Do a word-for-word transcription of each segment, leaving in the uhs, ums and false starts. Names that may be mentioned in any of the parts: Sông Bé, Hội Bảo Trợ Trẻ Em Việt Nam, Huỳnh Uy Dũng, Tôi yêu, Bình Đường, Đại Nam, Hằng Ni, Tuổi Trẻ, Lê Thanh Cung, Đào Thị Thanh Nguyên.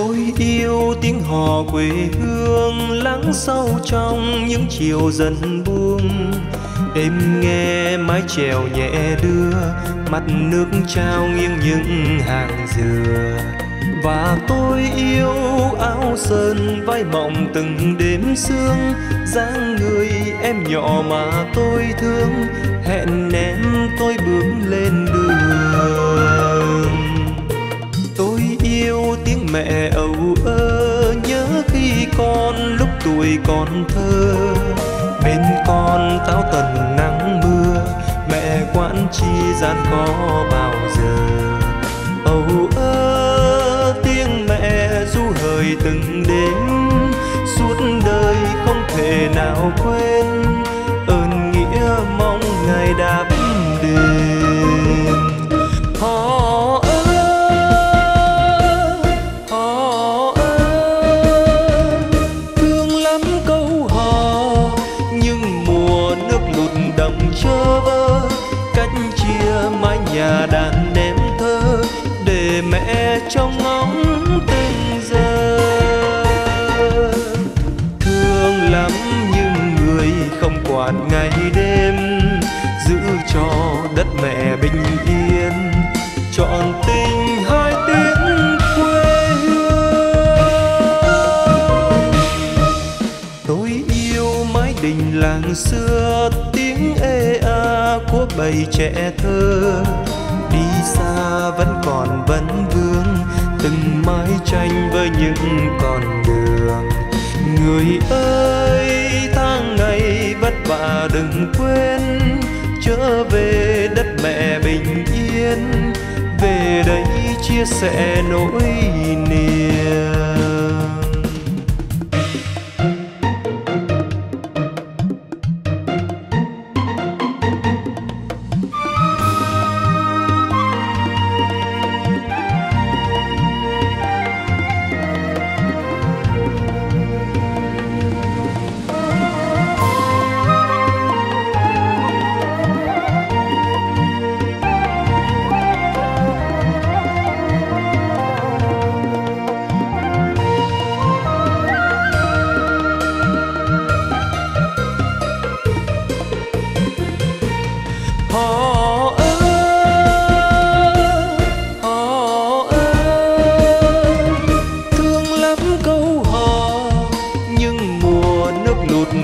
Tôi yêu tiếng hò quê hương lắng sâu trong những chiều dần buông. Em nghe mái chèo nhẹ đưa, mặt nước trao nghiêng những hàng dừa. Và tôi yêu áo sơn vai mộng từng đêm sương, dáng người em nhỏ mà tôi thương, hẹn em tôi bước lên đường. Tôi yêu tiếng mẹ âu ơ, nhớ khi con lúc tuổi còn thơ, bên con táo tần nắng mưa, mẹ quản chi gian có bao giờ. Âu ơ tiếng mẹ ru hời từng đêm, suốt đời không thể nào quên ơn nghĩa mong ngày đáp đền. Hò ơ hò ơ thương lắm câu hò, nhưng mùa nước lụt đồng chơ vơ, cách chia mái nhà đàn em thơ để mẹ trong ngóng từng giờ. Thương lắm nhưng người không quản ngày đêm, giữ cho đất mẹ bình yên, trọn tình hai tiếng quê hương. Tôi yêu mái đình làng xưa, tiếng ê a của bầy trẻ thơ, đi xa vẫn còn vấn vương từng mái tranh với những con đường. Người ơi tháng ngày vất vả đừng quên, trở về đất mẹ bình yên, về đây chia sẻ nỗi niềm.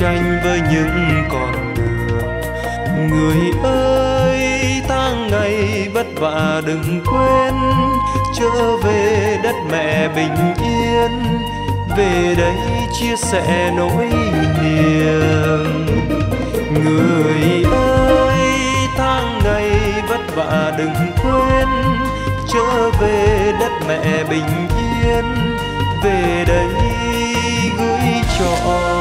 Tranh với những con đường. Người ơi tháng ngày vất vả đừng quên, trở về đất mẹ bình yên, về đây chia sẻ nỗi niềm. Người ơi tháng ngày vất vả đừng quên, trở về đất mẹ bình yên, về đây gửi cho